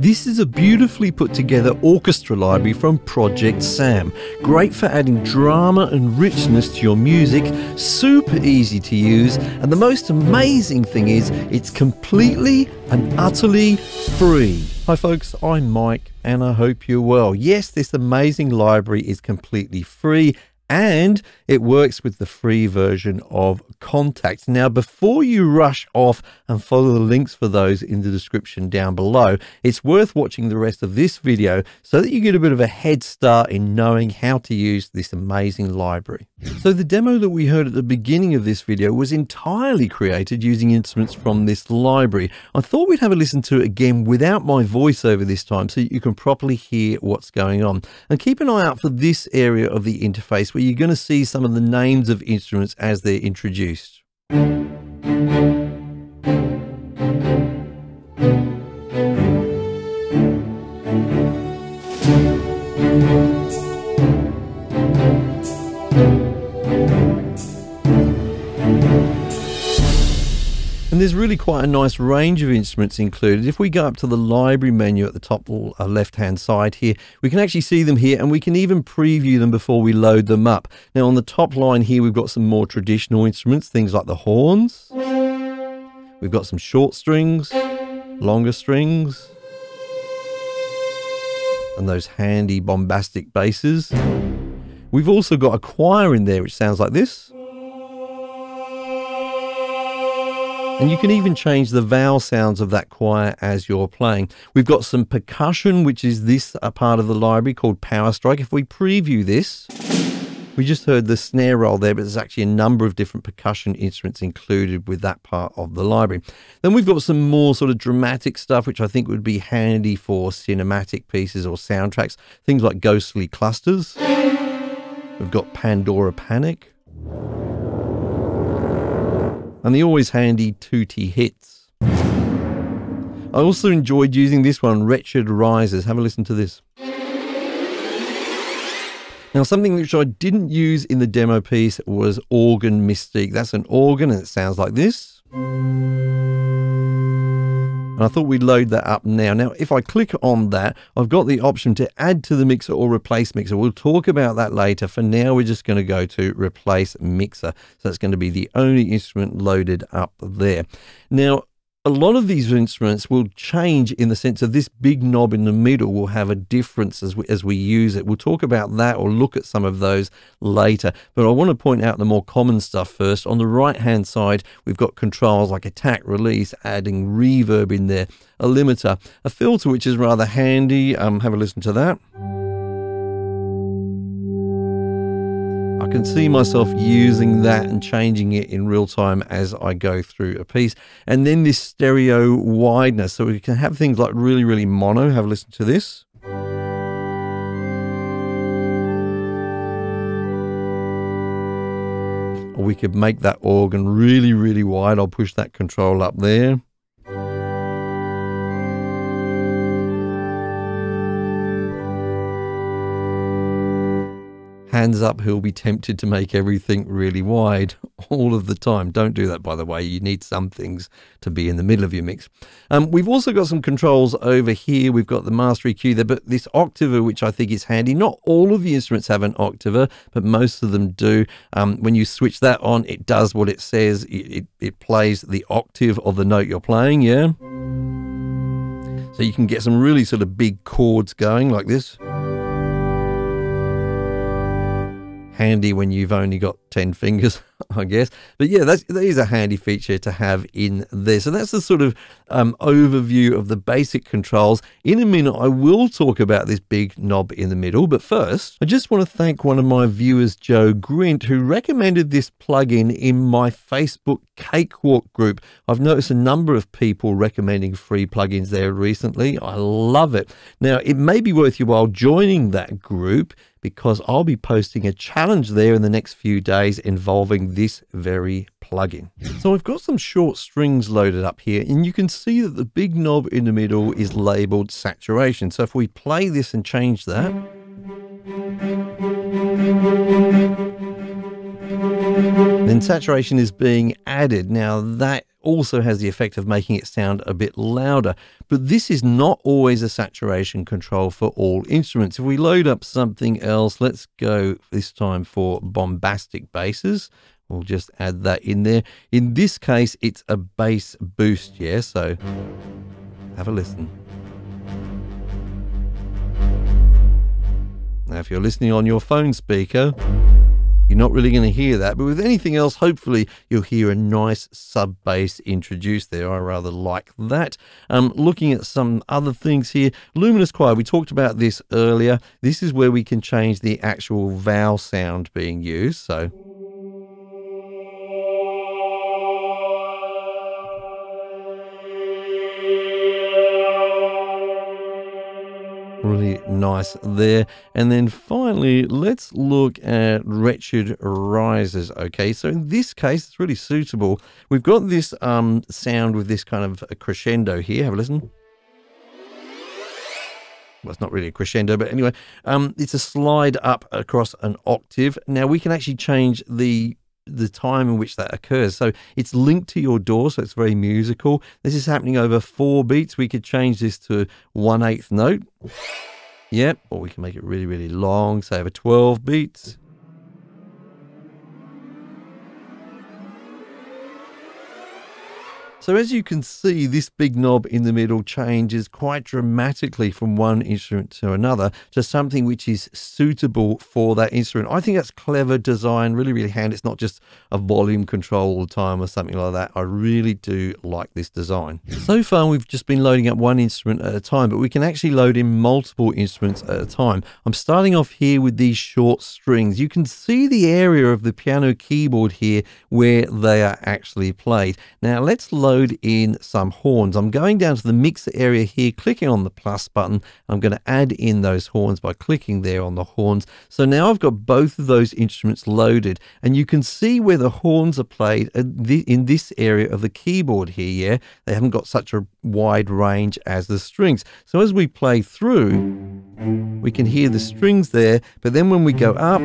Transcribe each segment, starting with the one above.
This is a beautifully put together orchestra library from Project SAM, great for adding drama and richness to your music, super easy to use, and the most amazing thing is it's completely and utterly free. Hi folks, I'm Mike and I hope you're well. Yes, this amazing library is completely free and it works with the free version of Kontakt. Now, before you rush off and follow the links for those in the description down below, it's worth watching the rest of this video so that you get a bit of a head start in knowing how to use this amazing library. So the demo that we heard at the beginning of this video was entirely created using instruments from this library. I thought we'd have a listen to it again without my voiceover this time so you can properly hear what's going on. And keep an eye out for this area of the interface where you're going to see some of the names of instruments as they're introduced. And there's really quite a nice range of instruments included. If we go up to the library menu at the top left hand side here, we can actually see them here, and we can even preview them before we load them up. Now on the top line here, we've got some more traditional instruments, things like the horns. We've got some short strings, longer strings, and those handy bombastic basses. We've also got a choir in there which sounds like this. And you can even change the vowel sounds of that choir as you're playing. We've got some percussion, which is this part of the library called Power Strike. If we preview this, we just heard the snare roll there, but there's actually a number of different percussion instruments included with that part of the library. Then we've got some more sort of dramatic stuff, which I think would be handy for cinematic pieces or soundtracks, things like Ghostly Clusters. We've got Pandora Panic. And the always handy Tutti Hits. I also enjoyed using this one, Wretched Rises. Have a listen to this. Now, something which I didn't use in the demo piece was Organ Mystique. That's an organ and it sounds like this. And I thought we'd load that up now. Now, if I click on that, I've got the option to add to the mixer or replace mixer. We'll talk about that later. For now, we're just going to go to replace mixer. So that's going to be the only instrument loaded up there. Now, a lot of these instruments will change in the sense of this big knob in the middle will have a difference as we use it. We'll talk about that or look at some of those later. But I want to point out the more common stuff first. On the right-hand side, we've got controls like attack, release, adding reverb in there, a limiter, a filter, which is rather handy. Have a listen to that. I can see myself using that and changing it in real time as I go through a piece. And then this stereo wideness. So we can have things like really, really mono. Have a listen to this. Or we could make that organ really, really wide. I'll push that control up there. Hands up, he'll be tempted to make everything really wide all of the time. Don't do that, by the way. You need some things to be in the middle of your mix. We've also got some controls over here. We've got the mastery cue there, but this octaver, which I think is handy. Not all of the instruments have an octaver, but most of them do. When you switch that on, it does what it says. It plays the octave of the note you're playing, yeah? So you can get some really sort of big chords going like this. Handy when you've only got 10 fingers, I guess. But yeah, that is a handy feature to have in there. So that's the sort of overview of the basic controls. In a minute, I will talk about this big knob in the middle. But first, I just want to thank one of my viewers, Joe Grint, who recommended this plugin in my Facebook Cakewalk group. I've noticed a number of people recommending free plugins there recently. I love it. Now, it may be worth your while joining that group, because I'll be posting a challenge there in the next few days involving this very plugin. So I've got some short strings loaded up here, and you can see that the big knob in the middle is labeled saturation. So if we play this and change that, then saturation is being added. Now that also has the effect of making it sound a bit louder. But this is not always a saturation control for all instruments. If we load up something else, let's go this time for bombastic basses. We'll just add that in there. In this case, it's a bass boost, yeah? So have a listen. Now, if you're listening on your phone speaker, you're not really going to hear that, but with anything else, hopefully you'll hear a nice sub bass introduced there. I rather like that. Looking at some other things here, Luminous Choir, we talked about this earlier. This is where we can change the actual vowel sound being used. So really nice there. And then finally, let's look at Wretched Rises. Okay, so in this case, it's really suitable. We've got this sound with this kind of a crescendo here. Have a listen. Well, it's not really a crescendo, but anyway, it's a slide up across an octave. Now we can actually change the time in which that occurs. So it's linked to your door, so it's very musical. This is happening over 4 beats. We could change this to 1/8 note. Yep, or we can make it really, really long, say over 12 beats. So as you can see, this big knob in the middle changes quite dramatically from one instrument to another to something which is suitable for that instrument. I think that's clever design, really, really handy. It's not just a volume control all the time or something like that. I really do like this design. So far, we've just been loading up one instrument at a time, but we can actually load in multiple instruments at a time. I'm starting off here with these short strings. You can see the area of the piano keyboard here where they are actually played. Now, let's load in some horns. I'm going down to the mixer area here, clicking on the plus button. I'm going to add in those horns by clicking there on the horns. So now I've got both of those instruments loaded, and you can see where the horns are played in this area of the keyboard here, yeah? They haven't got such a wide range as the strings. So as we play through, we can hear the strings there, but then when we go up,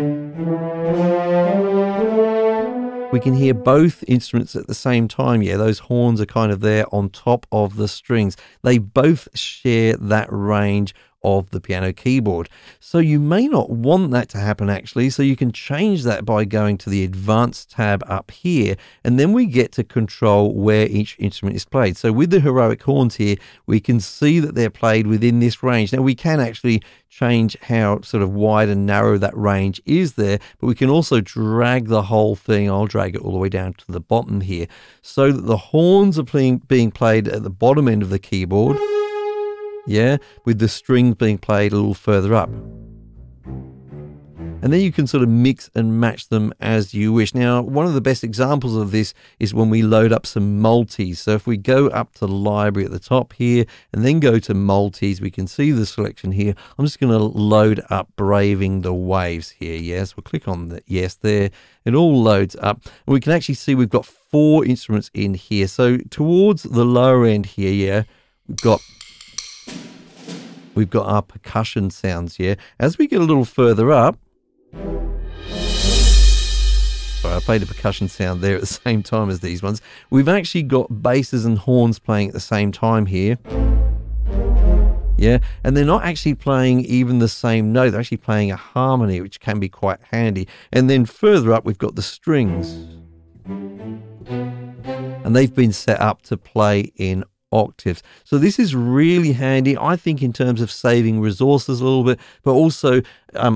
we can hear both instruments at the same time. Yeah, those horns are kind of there on top of the strings. They both share that range of the piano keyboard. So you may not want that to happen actually. So you can change that by going to the advanced tab up here, and then we get to control where each instrument is played. So with the heroic horns here, we can see that they're played within this range. Now we can actually change how sort of wide and narrow that range is there, but we can also drag the whole thing. I'll drag it all the way down to the bottom here so that the horns are being played at the bottom end of the keyboard, yeah, with the strings being played a little further up. And then you can sort of mix and match them as you wish. Now, one of the best examples of this is when we load up some multis. So if we go up to library at the top here and then go to multis, we can see the selection here. I'm just going to load up Braving the Waves here. Yes, we'll click on the yes there. It all loads up. And we can actually see we've got 4 instruments in here. So towards the lower end here, yeah, we've got our percussion sounds here. As we get a little further up, sorry, I played a percussion sound there at the same time as these ones. We've actually got basses and horns playing at the same time here. Yeah, and they're not actually playing even the same note. They're actually playing a harmony, which can be quite handy. And then further up, we've got the strings. And they've been set up to play in octaves. So this is really handy, I think, in terms of saving resources a little bit, but also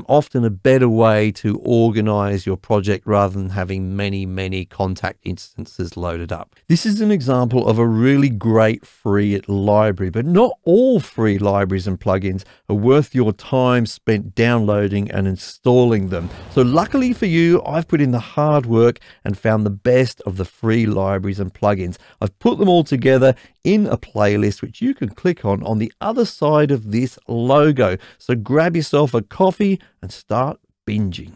often a better way to organize your project rather than having many Kontakt instances loaded up. This is an example of a really great free library, but not all free libraries and plugins are worth your time spent downloading and installing them. So luckily for you, I've put in the hard work and found the best of the free libraries and plugins. I've put them all together in a playlist which you can click on the other side of this logo. So grab yourself a coffee and start binging.